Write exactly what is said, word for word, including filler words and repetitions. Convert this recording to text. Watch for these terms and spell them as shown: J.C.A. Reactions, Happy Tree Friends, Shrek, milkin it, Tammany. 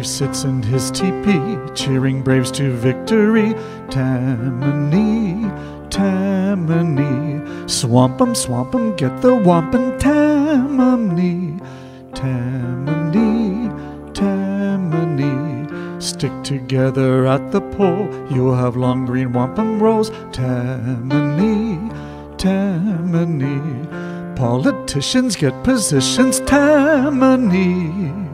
chief sits in his teepee, cheering braves to victory. Tammany, Tammany, swamp 'em, swamp 'em, get the wampum. Tammany, Tammany, Tammany, stick together at the pole, you'll have long green wampum rolls. Tammany, Tammany, politicians get positions. Tammany.